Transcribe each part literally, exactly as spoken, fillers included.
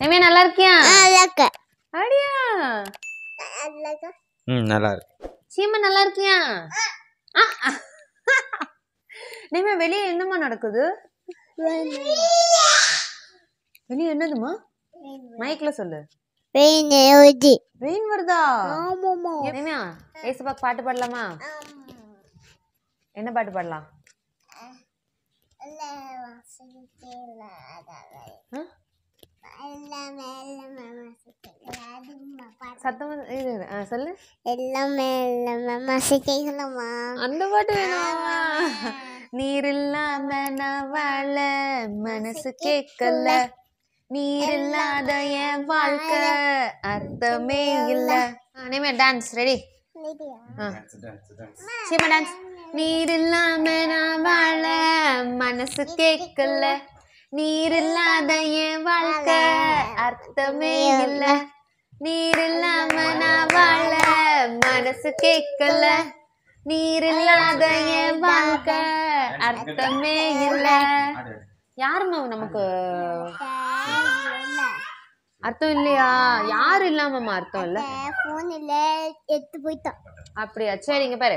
நீமே நல்லா இருக்கியா? நல்லா இருக்க. அடியா. நல்லா இருக்க. ம் நல்லா இருக்கு. சீமா நல்லா இருக்கியா? நீமே வெளிய என்னமா நடக்குது? வெளிய என்னதுமா? மைக்ல சொல்லு. வெயின் ஏவுதி. வெயின் வருதா? ஆமாமா. நீமே ஏசுபா பாட்டு பாடலாமா? என்ன பாட்டு பாடலாம்? மனசு கேக்கல நீர் இல்லாத என் வாழ்க்கை அர்த்தமே இல்ல. Dance ready dance. நீர் இல்லாம நான் வாழ மனசு கேட்கல நீர் இல்லாத என் வாழ்க்கை அர்த்தமே இல்ல. நீர் இல்லாம நான் வாழ மனசு கேட்கல நீர் இல்லாத என் வாழ்க்கை அர்த்தமே இல்ல. யாருமா நமக்கு அர்த்தம் இல்லையா? யாரு இல்லாம அர்த்தம் இல்ல. அப்படியா? சரிங்க பாரு.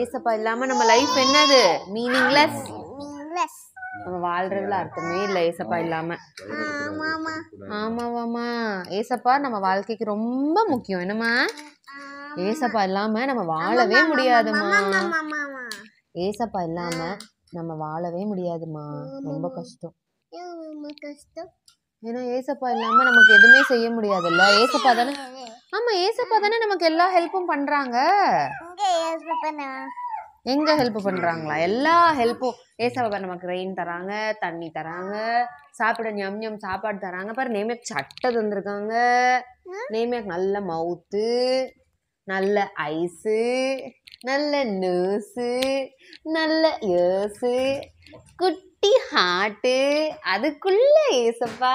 ஏசப்பா இல்லாம நம்ம லைஃப் என்னது? மீனிங்லெஸ். மீனிங்லெஸ். நம்ம வாழ்றதுல அர்த்தமே இல்ல ஏசப்பா இல்லாம. ஆமாமா. ஆமாவாமா. ஏசப்பா நம்ம வாழ்க்கைக்கு ரொம்ப முக்கியம். என்னமா? ஏசப்பா இல்லாம நம்ம வாழவே முடியாதுமா. ஏசப்பா இல்லாம நம்ம வாழவே முடியாதுமா. ரொம்ப கஷ்டம். ஏன்னா ஏசப்பா இல்லாம நமக்கு எதுவுமே செய்ய முடியாதுல்ல. ஏசப்பா தானே. ஆமா ஏசப்பா தானே நமக்கு எல்லா ஹெல்ப்பும் பண்றாங்க. எங்க ஹெல்ப் பண்றாங்களா? எல்லா ஹெல்ப்பும் ஏசப்பா நமக்கு. ரெயின் தராங்க, தண்ணி தராங்க, சாப்பிட ஞம் ஞம் சாப்பாடு தராங்க. பாரு நேமியாக்கு சட்டை தந்திருக்காங்க. நேமியாக்கு நல்ல மவுத்து, நல்ல ஐஸு, நல்ல நர்ஸு, நல்ல ஏசு, குட்டி ஹார்ட்டு, அதுக்குள்ள ஏசப்பா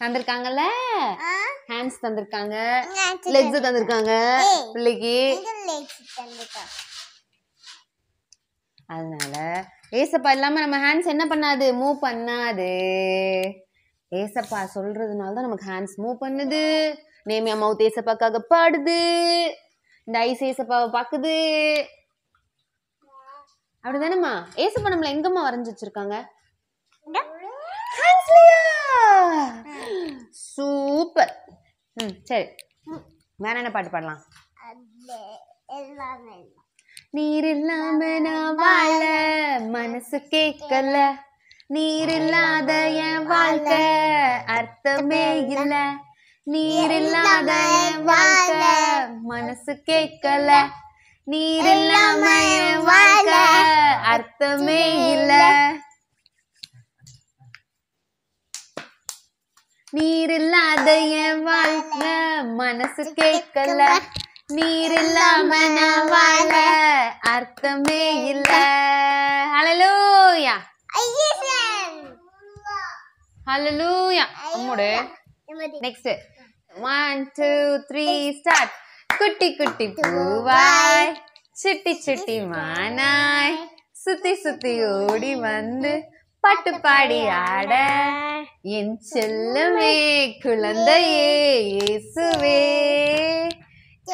தந்திருக்காங்கல்ல. ஹேண்ட்ஸ் தந்திருக்காங்க, லெக்ஸ் தந்திருக்காங்க பிள்ளைக்கு. அதனால ஏசப்பா இல்லாம நம்ம ஹேண்ட்ஸ் என்ன பண்ணாது? மூவ் பண்ணாது. ஏசப்பா சொல்றதுனால தான் நமக்கு ஹேண்ட்ஸ் மூவ் பண்ணுது. நேமியா மவுத் ஏசப்பாக்காக பாடுது. இந்த ஐஸ் ஏசப்பாவை பாக்குது. அப்படிதானேம்மா? ஏசப்பா நம்மள எங்கம்மா வரைஞ்சி வச்சிருக்காங்க? சூப்பர். ம் சரி, வேற என்ன பாட்டு பாடலாம்? நீர் இல்லாம நான் வாழ மனசு கேட்கல நீர் இல்லாத என் வாழ்க்கை அர்த்தமே இல்ல. நீர் இல்லாத என் வாழ்க்கை மனசு கேட்கல நீர் இல்லாம என் வாழ்க்கை அர்த்தமே இல்ல. நீர் இல்லாத என் வாழ்க்கை மனசு கேட்கல நீர் இல்லாம நான் வாழ அர்த்தமே இல்ல. ஹல்லேலூயா. ஹல்லேலூயா. அம்முடு. Next one two three start. குட்டி குட்டி பூவாய் சுட்டி சுட்டி மானாய் சுத்தி சுத்தி ஓடி வந்து பாட்டு பாடி ஆட என் செல்லமே குழந்தையே இயேசுவே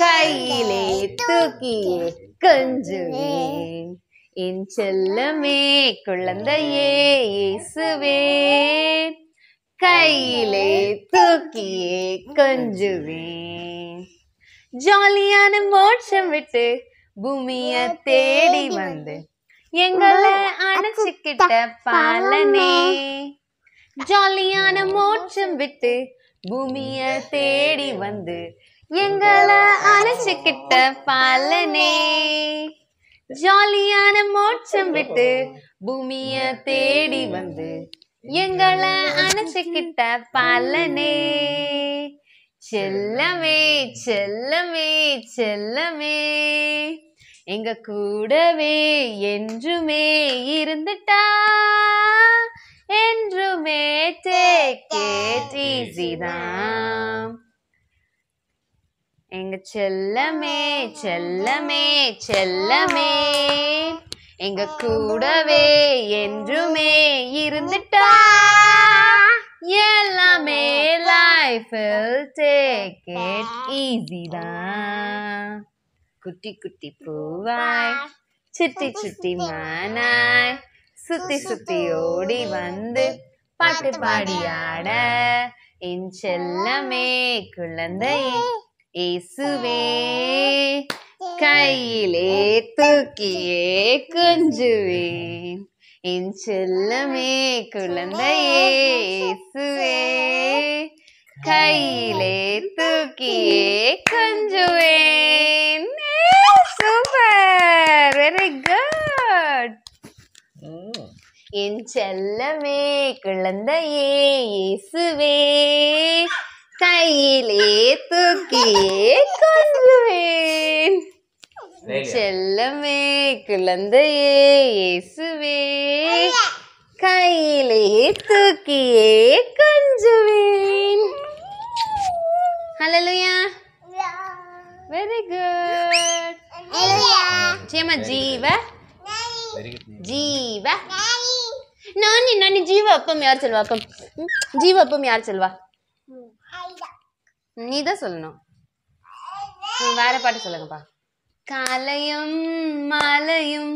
கையிலே தூக்கியே கொஞ்சுவே என் செல்லமே குழந்தையே இயேசுவே கையிலே தூக்கியே கொஞ்சுவே. ஜாலியான மோட்சம் விட்டு பூமியை தேடி வந்து எங்களை அணைச்சுக்கிட்ட பாலனே. ஜாலியான மோட்சம் விட்டு பூமிய தேடி வந்து எங்களை அணைச்சுக்கிட்ட பாலனே. ஜாலியான மோட்சம் விட்டு பூமிய தேடி வந்து எங்களை அணைச்சுக்கிட்ட பாலனே. செல்லமே செல்லமே செல்லமே எங்க கூடவே என்றுமே இருந்துட்டா என்றுமே டேக் இட் ஈஸி தான். எங்க செல்லமே செல்லமே செல்லமே எங்க கூடவே என்றுமே இருந்துட்டா எல்லாமே life will take it easy தான். குட்டி குட்டி பூவாய், சுட்டி சுட்டி மானாய், சுத்தி சுத்தி ஓடி வந்து பாட்டு பாடியாட என் செல்லமே குழந்தை இயேசுவே கையிலே தூக்கியே கொஞ்சுவேன் என் செல்லமே குழந்தையே இயேசுவே கையிலே தூக்கியே கொஞ்சுவேன். Super, very good. என் செல்லமே குழந்தையே இயேசுவே கையிலே தூக்கியே கொஞ்சுவேன் செல்லமே குழந்தையே இயேசுவே கையிலே தூக்கியே கொஞ்சுவேன். ஹல்லேலூயா, வெரி குட். ஜீவ ஜீவ நானி நானி ஜீவா அப்பம் யார் சொல்வா? அப்பம் ஜீவா அப்பம் யார் சொல்வா? நீதான் சொல்லணும். வேற பாட்டு சொல்லுங்கப்பா. காலையும் மாலையும்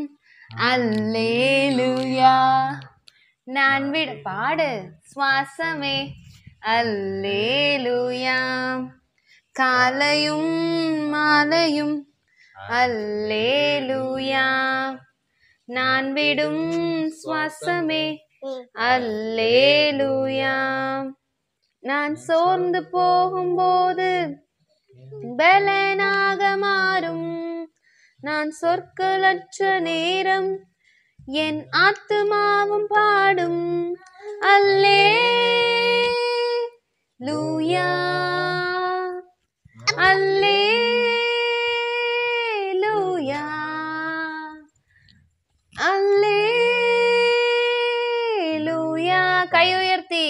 அல்லேலூயா நான் விட பாடு சுவாசமே அல்லேலூயா காலையும் மாலையும் அல்லேலூயா நான் விடும் சுவாசமே அல்லேலூயா நான் சோர்ந்து போகும்போது பலனாக மாறும் நான் சொற்களற்ற நேரம் என் ஆத்துமாவும் பாடும் அல்லேலூயா அல்லேலூயா அல்லேலூயா கை உயர்த்தி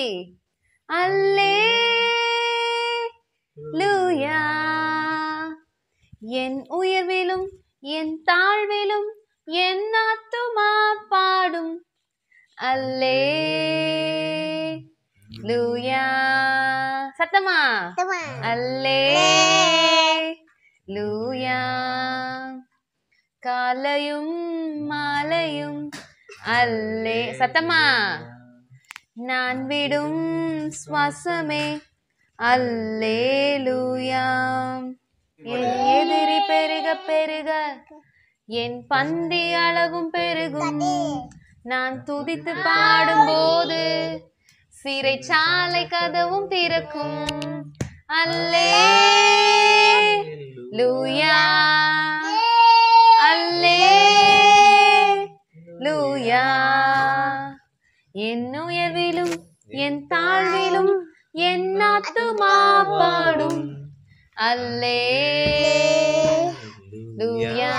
அல்லேலூயா என் உயர்விலும் என் தாழ்விலும் என் ஆத்துமா பாடும் அல்லேலூயா சத்தமா அல்லேலூயா காலையும் மாலையும் அல்லே சத்தமா நான் விடும் சுவாசமே அல்லேலூயா என் எதிரி பெருக பெருக என் பந்தி அழகும் பெருகும் நான் துதித்து பாடும் போது சிறைச்சாலை கதவும் திறக்கும் அல்லேலூயா அல்லேலூயா என் உயர்விலும் என் தாழ்விலும் என் ஆத்துமா பாடும் அல்லேலூயா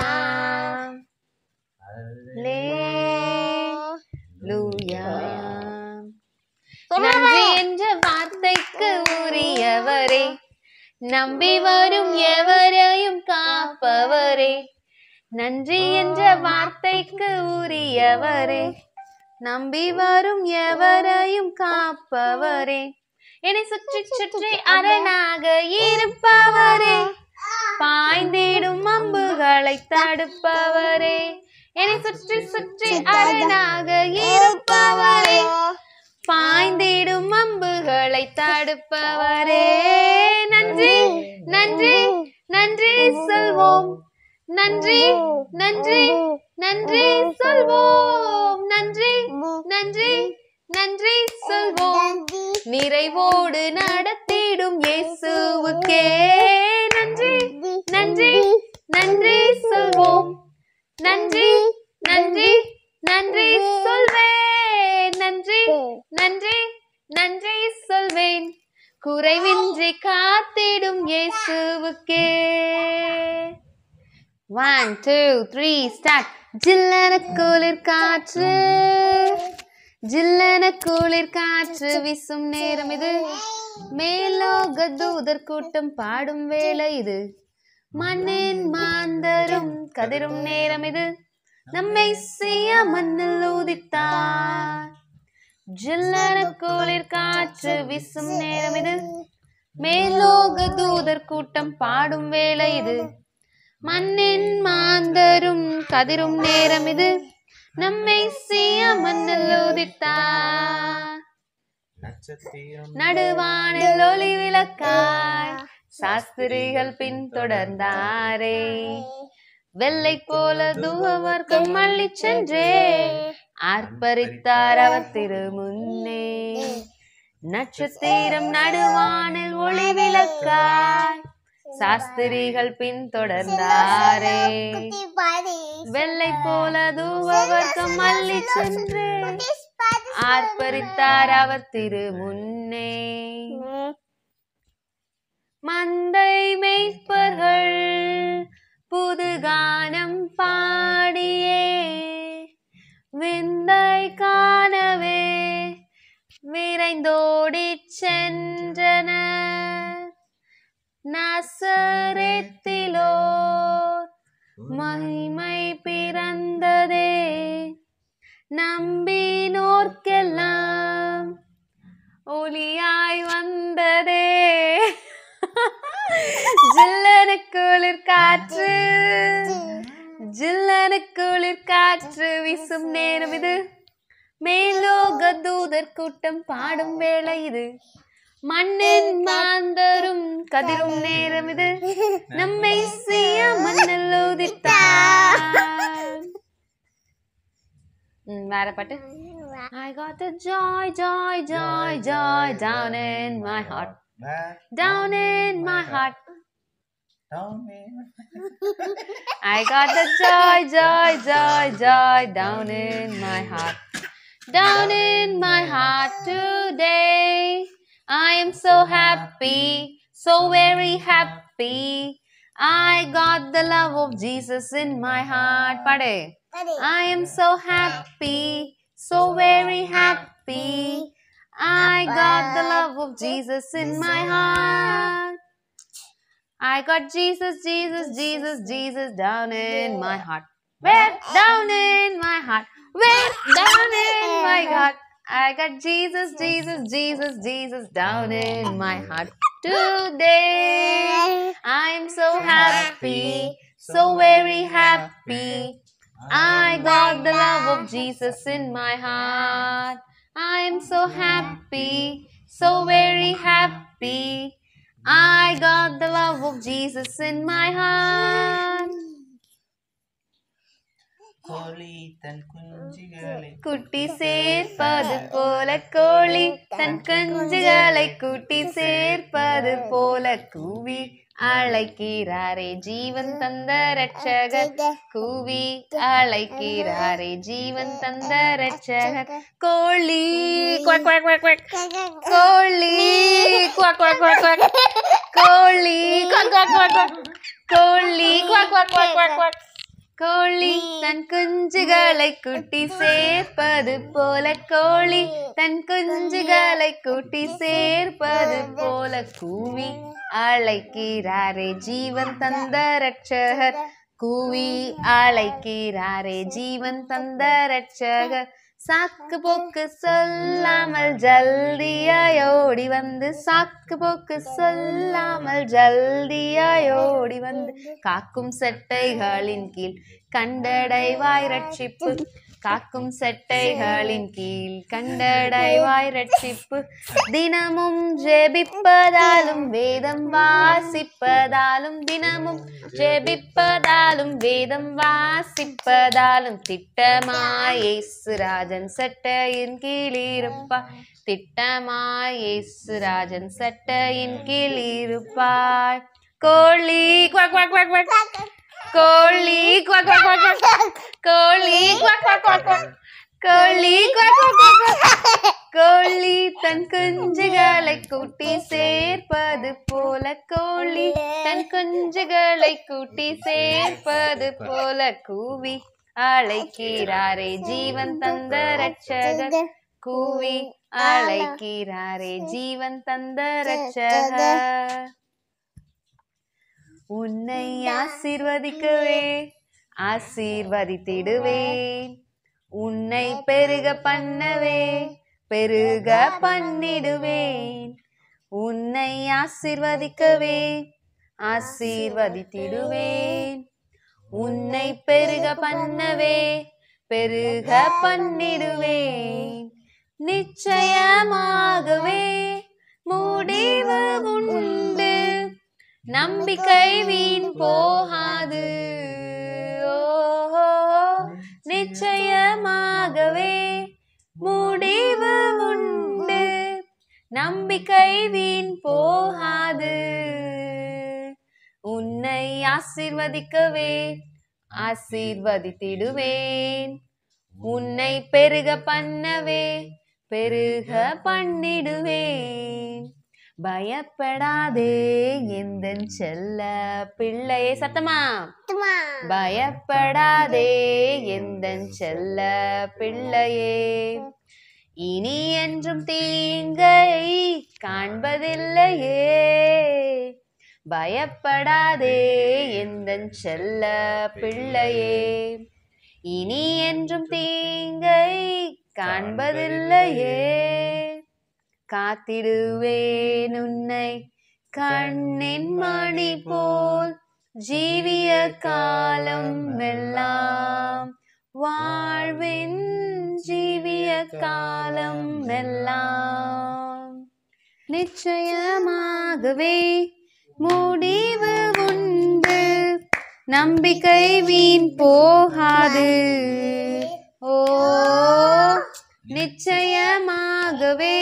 அல்லேலூயா நன்றி என்ற வார்த்தைக்கு உரியவரே நம்பி வரும் எவரையும் காப்பவரே நன்றி என்ற வார்த்தைக்கு உரியவரே நம்பி வரும் எவரையும் காப்பவரே என்னை சுற்றி சுற்றி அரணாக இருப்பவரே பாய்ந்திடும் அம்புகளை தடுப்பவரே என்னை சுற்றி சுற்றி அரணாக இருப்பவரே பாய்ந்திடும் அம்புகளை தடுப்பவரே நன்றி நன்றி நன்றி சொல்வோம் நன்றி நன்றி நன்றி சொல்வோம் நன்றி நன்றி நன்றி சொல்வோம் நிறைவோடு நடத்திடும் இயேசுவுக்கே நன்றி நன்றி நன்றி சொல்வோம் நன்றி நன்றி நன்றி சொல்வேன் நன்றி நன்றி நன்றி சொல்வேன் குறைவின்றி காத்திடும் இயேசுவுக்கே. One two three start. ஜில்லன குளிர் காற்று ஜில்லன குளிர் காற்று வீசும் நேரம் இது மேலோக தூதர் கூட்டம் பாடும் வேளை இது மண்ணின் மாந்தரும் கதிரும் நேரம் இது நம்மை செய்ய மண்ணில் ஊதித்தார் Jillan Kulir Kachu Visum Neramid Melog Dudar Kutam Padum Vela Idu Manin Mandarum Kadirum Neramid Namay Sia Manaludita Nadavan Loli Vilakai Sastrigal Pintodandare Vellai Pola Duhavar Kamalli Chandre Arparitaravar Thirumunne Natchathiram Nadavanil Oli Vilakkai Sastrigal Pintodarndare Vellai Pola Duhavar Kamalli Chandre Arparitaravar Thirumunne Mandai Meipargal Puduganam Paadiye Vindai Kanave Viraindodi Chendranar Nasarethilor Mahimai Pirandade Nambinorkellam Oliyai Vandade Jillanukulir kaatru Jillanukulir kaatru visum neram idu Melogadudar kootam paadum vela idu Mannin maandarum kadirum neram idu Nammai siya mannaludithaan Vara pattu I got a joy, joy, joy, joy down in my heart. Down in my heart. Down in I got the joy, joy, joy, joy down in my heart. Down in my heart today. I am so happy, so very happy. I got the love of Jesus in my heart. Pade. I am so happy, so very happy. I got the love of Jesus in my heart. I got Jesus, Jesus, Jesus, Jesus down in my heart. Where? Down in my heart. Where? Down in my heart. I got Jesus, Jesus, Jesus, Jesus down in my heart. Today, I'm so happy, so very happy. I got the love of Jesus in my heart. I'm so happy, so very happy. I got the love of Jesus in my heart. Koli tan kunjigalai kutti serpadu pola koli tan kunjigalai kutti serpadu pola kuvi alaikirare jeevan tanda rakshagar kuvi alaikirare jeevan tanda rakshagar koli quack quack quack quack koli quack quack quack quack koli quack quack quack quack koli quack quack quack quack quack கோழி தன் குஞ்சுகளை கூட்டி சேர்ப்பது போல கோழி தன் குஞ்சுகளை கூட்டி சேர்ப்பது போல கூவி அழைக்கிறாரே ஜீவன் தந்த ரட்சகர் கூவி அழைக்கிறாரே ஜீவன் தந்த ரட்சகர் சாக்கு போக்கு சொல்லாமல் ஜல்தியாய் ஓடி வந்து சாக்கு போக்கு சொல்லாமல் ஜல்தியாய் ஓடி வந்து காக்கும் செட்டைகளின் கீழ் கண்டடைவாய் ரட்சிப்பு காக்கும் செட்டைகளின் கீழ் கண்டடைவாய் ரட்சிப்பு தினமும் ஜெபிப்பதாலும் வேதம் வாசிப்பதாலும் தினமும் ஜெபிப்பதாலும் வேதம் வாசிப்பதாலும் திட்டமாய் இயேசு ராஜன் சட்டையின் கீழ் இருப்பாய் திட்டமாய் இயேசு ராஜன் சட்டையின் கீழ் இருப்பாய் கோழி குவக் குவக் குவக் குவக் கோழி குவக் குவக் குவக் கோழி குவக் குவக் குவக் கோழி குவக் குவக் குவக் கோழி தன் குஞ்சுகளை கூட்டி சேர்ப்பது போல கோழி தன் குஞ்சுகளை கூட்டி சேர்ப்பது போல கூவி அழைக்கிறாரே ஜீவன் தந்த ரட்சகர் கூவி அழைக்கிறாரே ஜீவன் தந்த ரட்சகர் உன்னை ஆசீர்வதிக்கவே ஆசீர்வதித்திடுவேன் உன்னை பெருக பண்ணவே பெருக பண்ணிடுவேன். உன்னை ஆசீர்வதிக்கவே ஆசீர்வதித்திடுவேன். உன்னை பெருக பண்ணவே பெருக பண்ணிடுவேன். நிச்சயமாகவே முடிவு உண்டு, நம்பிக்கை வீண் போகாது. ஓஹோ, நிச்சயமாகவே முடிவு உண்டு, நம்பிக்கை வீண் போகாது. உன்னை ஆசீர்வதிக்கவே ஆசீர்வதித்திடுவேன். உன்னை பெருக பண்ணவே பெருக பண்ணிடுவேன். பயப்படாதே எந்தன் செல்ல பிள்ளையே, சத்தமா பயப்படாதே எந்தன் செல்ல பிள்ளையே. இனி என்றும் தீங்கை காண்பதில்லையே. பயப்படாதே எந்தன் செல்ல பிள்ளையே. இனி என்றும் தீங்கை காண்பதில்லையே. காத்திடுவேன் உன்னை கண்ணின் மணி போல். ஜீவிய காலம் எல்லாம், வாழ்வின் ஜீவிய காலம் எல்லாம். நிச்சயமாகவே முடிவு உண்டு, நம்பிக்கை வீண் போகாது. ஓ, நிச்சயமாகவே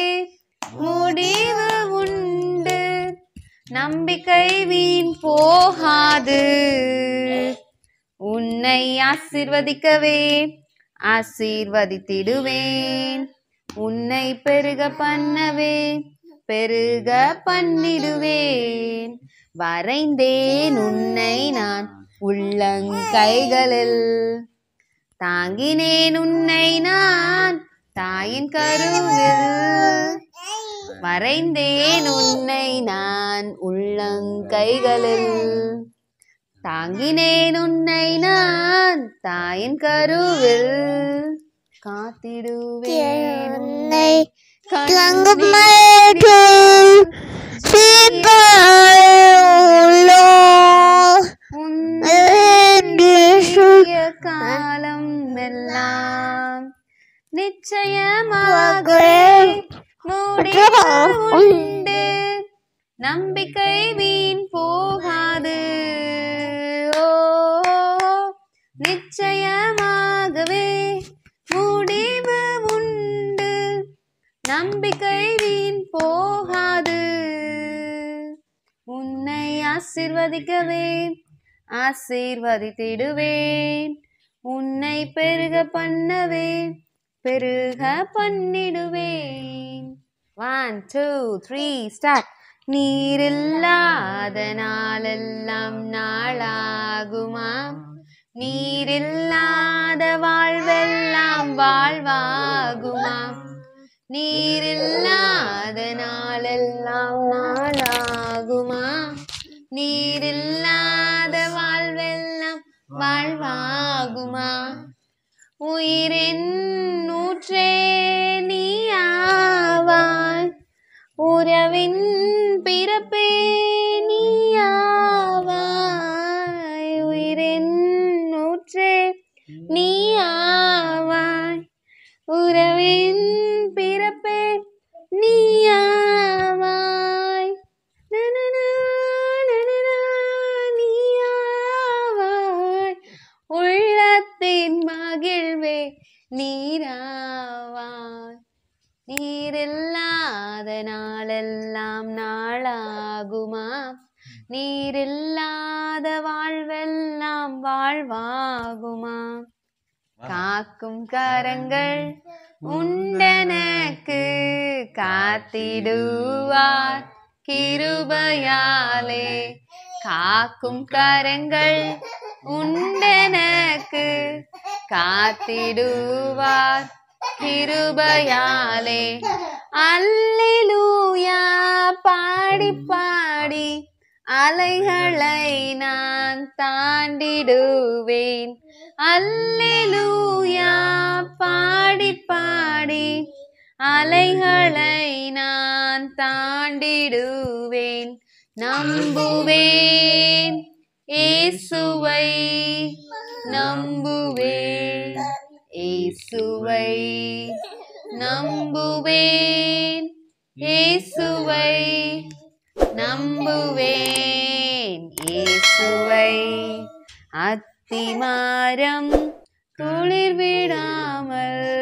முடிவு உண்டு, நம்பிக்கை வீண் போகாது. உன்னை ஆசீர்வதிக்கவே ஆசீர்வதித்திடுவேன். உன்னை பெருக பண்ணவே பெருக பண்ணிடுவேன். வரைந்தேன் உன்னை நான் உள்ளங்கைகளில், தாங்கினேன் உன்னை நான் தாயின் கருவில். வரைந்தேன் உன்னை நான் உள்ளங்கைகளில், தாங்கினேன் உன்னை நான் தாயின் கருவில். காத்திடுவேன் உன்னை காலம் எல்லாம். நிச்சயமாக உண்டு, நம்பிக்கை வீண் போகாது. ஓ, நிச்சயமாகவே முடிவு உண்டு, நம்பிக்கை வீண் போகாது. உன்னை ஆசீர்வதிக்கவே ஆசீர்வதித்திடுவேன். உன்னை பெருக பண்ணவே பெருக பண்ணிடுவேன். One two three start. நீரில்லாத நாளெல்லாம் நாளாகுமா? நீரில்லாத வாழ்வெல்லாம் வாழ்வாகுமா? நீரில்லாத நாளெல்லாம் நாளாகுமா? நீரில்லாத வாழ்வெல்லாம் வாழ்வாகுமா? உயிரின் ஊற்றே நீயாவாய், உறவின் பிறப்பே நீயாவாய். உயிரின் ஊற்றே நீயாவாய், உறவின் பிறப்பே நீயாவாய். உள்ளத்தின் மகிழ்வே நீராவாய். நீரில்லாத நாளெல்லாம் நாளாகுமா? நீரில்லாத வாழ்வெல்லாம் வாழ்வாகுமா? காக்கும் கரங்கள் உண்டனக்கு, காத்திடுவார் கிருபையாலே. காக்கும் கரங்கள் உண்டனக்கு, காத்திடுவார் கிருபையாலே. அல்லேலூயா பாடி பாடி அலைகளை நான் தாண்டிடுவேன். அல்லேலூயா பாடி பாடி அலைகளை நான் தாண்டிடுவேன். நம்புவேன் இயேசுவை, நம்புவேன் இயேசுவை, நம்புவேன் இயேசுவை, நம்புவேன் இயேசுவை. அத்திமாரம் குளிர் விடாமல்